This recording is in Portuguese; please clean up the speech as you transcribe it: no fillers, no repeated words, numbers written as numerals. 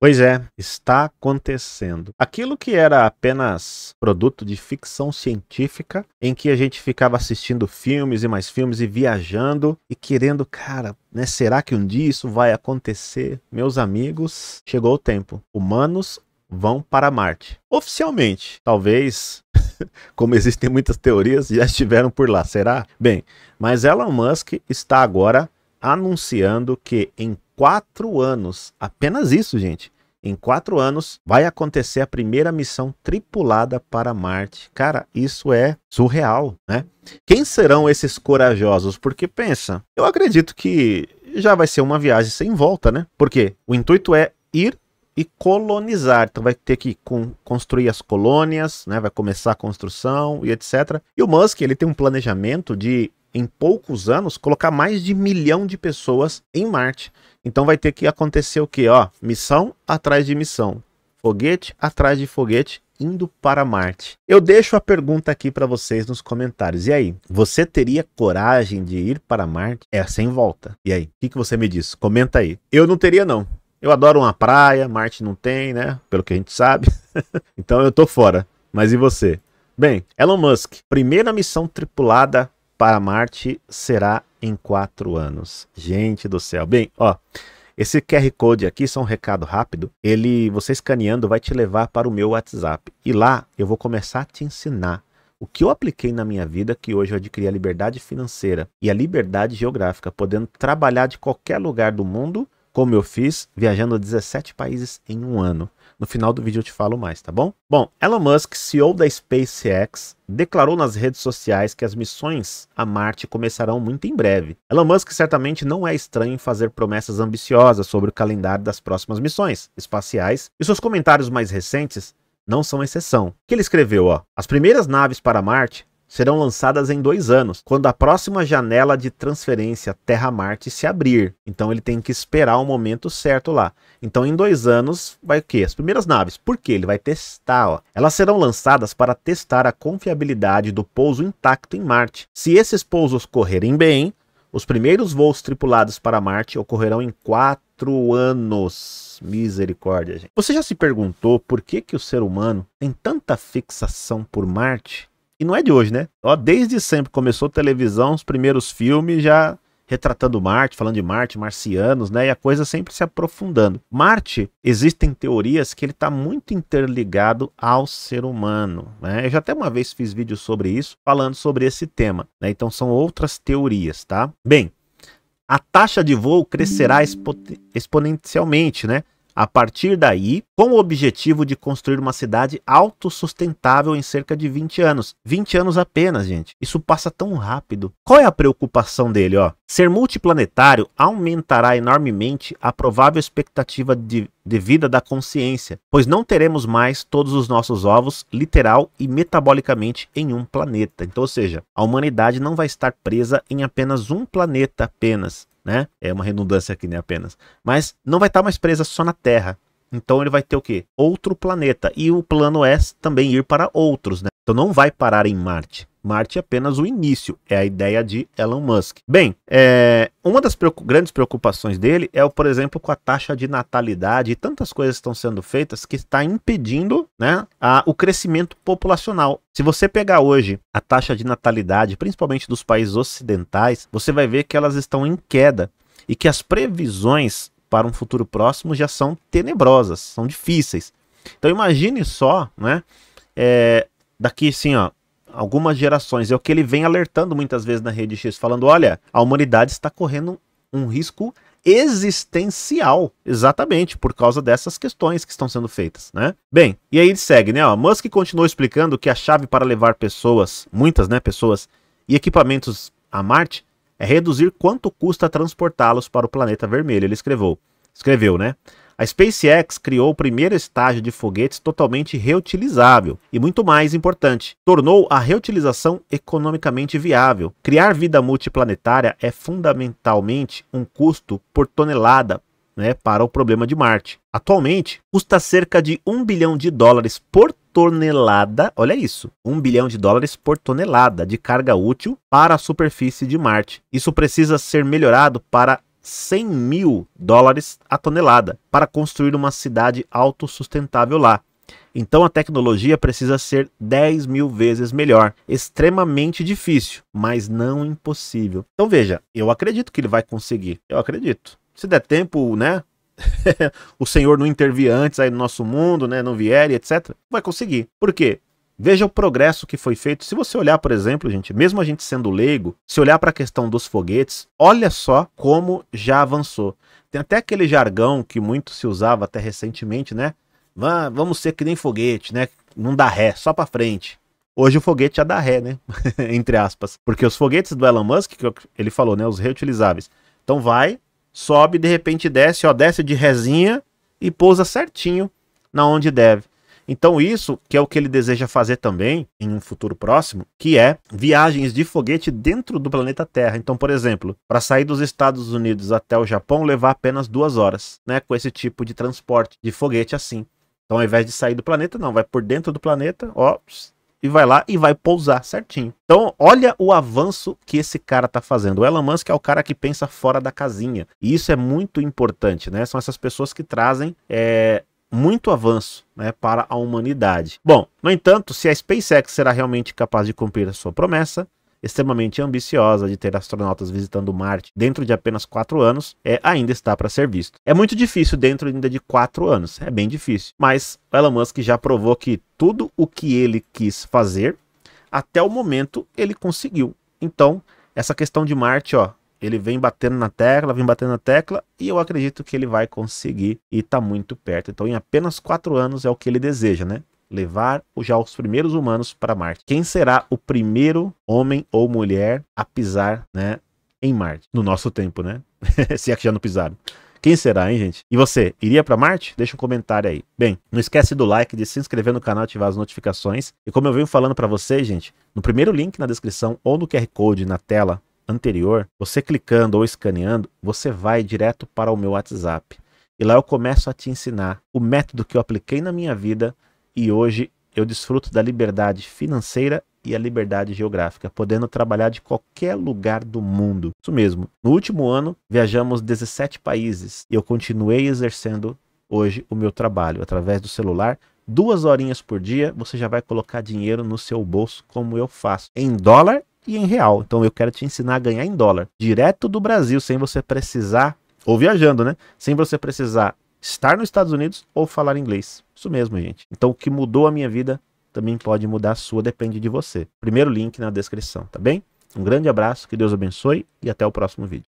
Pois é, está acontecendo. Aquilo que era apenas produto de ficção científica, em que a gente ficava assistindo filmes e mais filmes e viajando e querendo, cara, né, será que um dia isso vai acontecer? Meus amigos, chegou o tempo. Humanos vão para Marte. Oficialmente, talvez... Como existem muitas teorias, já estiveram por lá, será? Bem, mas Elon Musk está agora anunciando que em 4 anos, apenas isso, gente, em 4 anos vai acontecer a primeira missão tripulada para Marte. Cara, isso é surreal, né? Quem serão esses corajosos? Porque pensa, eu acredito que já vai ser uma viagem sem volta, né? Porque o intuito é ir e colonizar, então vai ter que construir as colônias, né? Vai começar a construção e etc. E o Musk, ele tem um planejamento de, em poucos anos, colocar mais de 1 milhão de pessoas em Marte. Então vai ter que acontecer o quê? Ó, missão atrás de missão, foguete atrás de foguete, indo para Marte. Eu deixo a pergunta aqui para vocês nos comentários. E aí, você teria coragem de ir para Marte? É sem volta. E aí, o que você me diz? Comenta aí. Eu não teria, não. Eu adoro uma praia, Marte não tem, né? Pelo que a gente sabe. Então eu tô fora. Mas e você? Bem, Elon Musk, primeira missão tripulada para Marte será em 4 anos. Gente do céu. Bem, ó, esse QR Code aqui, só um recado rápido. Ele, você escaneando, vai te levar para o meu WhatsApp. E lá eu vou começar a te ensinar o que eu apliquei na minha vida, que hoje eu adquiri a liberdade financeira e a liberdade geográfica, podendo trabalhar de qualquer lugar do mundo, como eu fiz, viajando a 17 países em um ano. No final do vídeo eu te falo mais, tá bom? Bom, Elon Musk, CEO da SpaceX, declarou nas redes sociais que as missões a Marte começarão muito em breve. Elon Musk certamente não é estranho em fazer promessas ambiciosas sobre o calendário das próximas missões espaciais, e seus comentários mais recentes não são exceção. O que ele escreveu, ó? As primeiras naves para Marte serão lançadas em 2 anos, quando a próxima janela de transferência Terra-Marte se abrir. Então ele tem que esperar o momento certo lá. Então em 2 anos vai o quê? As primeiras naves. Por quê? Ele vai testar, ó. Elas serão lançadas para testar a confiabilidade do pouso intacto em Marte. Se esses pousos correrem bem, os primeiros voos tripulados para Marte ocorrerão em 4 anos. Misericórdia, gente. Você já se perguntou por que o ser humano tem tanta fixação por Marte? E não é de hoje, né? Ó, desde sempre começou televisão, os primeiros filmes já retratando Marte, falando de Marte, marcianos, né? E a coisa sempre se aprofundando. Marte, existem teorias que ele está muito interligado ao ser humano, né? Eu já até uma vez fiz vídeo sobre isso, falando sobre esse tema, né? Então são outras teorias, tá? Bem, a taxa de voo crescerá exponencialmente, né? A partir daí, com o objetivo de construir uma cidade autossustentável em cerca de 20 anos. 20 anos apenas, gente. Isso passa tão rápido. Qual é a preocupação dele, ó? Ser multiplanetário aumentará enormemente a provável expectativa de vida da consciência, pois não teremos mais todos os nossos ovos, literal e metabolicamente, em um planeta. Então, ou seja, a humanidade não vai estar presa em apenas um planeta apenas. Né? É uma redundância aqui, né? Apenas. Mas não vai estar mais presa só na Terra. Então ele vai ter o quê? Outro planeta. E o plano é também ir para outros, né? Então não vai parar em Marte. Marte é apenas o início. É a ideia de Elon Musk. Bem, uma das grandes preocupações dele é, por exemplo, com a taxa de natalidade. E tantas coisas estão sendo feitas que está impedindo, né, o crescimento populacional. Se você pegar hoje a taxa de natalidade, principalmente dos países ocidentais, você vai ver que elas estão em queda e que as previsões para um futuro próximo já são tenebrosas, são difíceis. Então imagine só, né, daqui assim, ó, algumas gerações. É o que ele vem alertando muitas vezes na Rede X, falando, olha, a humanidade está correndo um risco existencial, exatamente por causa dessas questões que estão sendo feitas, né? Bem, e aí ele segue, né? Ó, Musk continuou explicando que a chave para levar pessoas, muitas, né, pessoas e equipamentos a Marte é reduzir quanto custa transportá-los para o planeta vermelho. Ele escreveu, né? A SpaceX criou o primeiro estágio de foguetes totalmente reutilizável e, muito mais importante, tornou a reutilização economicamente viável. Criar vida multiplanetária é fundamentalmente um custo por tonelada, né, para o problema de Marte. Atualmente, custa cerca de US$ 1 bilhão por tonelada, olha isso, US$ 1 bilhão por tonelada de carga útil para a superfície de Marte. Isso precisa ser melhorado para US$ 100 mil a tonelada para construir uma cidade autossustentável lá. Então a tecnologia precisa ser 10 mil vezes melhor. Extremamente difícil, mas não impossível. Então veja, eu acredito que ele vai conseguir. Eu acredito. Se der tempo, né? O Senhor não intervir antes aí no nosso mundo, né? Não vier, etc. Vai conseguir. Por quê? Veja o progresso que foi feito. Se você olhar, por exemplo, gente, mesmo a gente sendo leigo, se olhar para a questão dos foguetes, olha só como já avançou. Tem até aquele jargão que muito se usava até recentemente, né? Vamos ser que nem foguete, né? Não dá ré, só para frente. Hoje o foguete já dá ré, né? Entre aspas. Porque os foguetes do Elon Musk, que ele falou, né? Os reutilizáveis. Então vai, sobe, de repente desce, ó, desce de rezinha e pousa certinho na onde deve. Então isso, que é o que ele deseja fazer também em um futuro próximo, que é viagens de foguete dentro do planeta Terra. Então, por exemplo, para sair dos Estados Unidos até o Japão, levar apenas 2 horas, né? Com esse tipo de transporte de foguete assim. Então, ao invés de sair do planeta, não, vai por dentro do planeta, ó, e vai lá e vai pousar certinho. Então, olha o avanço que esse cara tá fazendo. O Elon Musk é o cara que pensa fora da casinha. E isso é muito importante, né? São essas pessoas que trazem... muito avanço, né, para a humanidade. Bom, no entanto, se a SpaceX será realmente capaz de cumprir a sua promessa, extremamente ambiciosa, de ter astronautas visitando Marte dentro de apenas 4 anos, ainda está para ser visto. É muito difícil dentro ainda de 4 anos, é bem difícil. Mas o Elon Musk já provou que tudo o que ele quis fazer, até o momento, ele conseguiu. Então, essa questão de Marte, ó, ele vem batendo na tecla e eu acredito que ele vai conseguir e está muito perto. Então, em apenas 4 anos é o que ele deseja, né? Levar já os primeiros humanos para Marte. Quem será o primeiro homem ou mulher a pisar, né, em Marte? No nosso tempo, né? Se é que já não pisaram. Quem será, hein, gente? E você, iria para Marte? Deixa um comentário aí. Bem, não esquece do like, de se inscrever no canal, ativar as notificações. E como eu venho falando para vocês, gente, no primeiro link na descrição ou no QR Code na tela anterior, você clicando ou escaneando, você vai direto para o meu WhatsApp. E lá eu começo a te ensinar o método que eu apliquei na minha vida e hoje eu desfruto da liberdade financeira e a liberdade geográfica, podendo trabalhar de qualquer lugar do mundo. Isso mesmo. No último ano, viajamos 17 países e eu continuei exercendo hoje o meu trabalho através do celular. 2 horinhas por dia, você já vai colocar dinheiro no seu bolso, como eu faço, em dólar e em real. Então eu quero te ensinar a ganhar em dólar, direto do Brasil, sem você precisar, ou viajando, né? Sem você precisar estar nos Estados Unidos ou falar inglês. Isso mesmo, gente. Então o que mudou a minha vida também pode mudar a sua, depende de você. Primeiro link na descrição, tá bem? Um grande abraço, que Deus abençoe e até o próximo vídeo.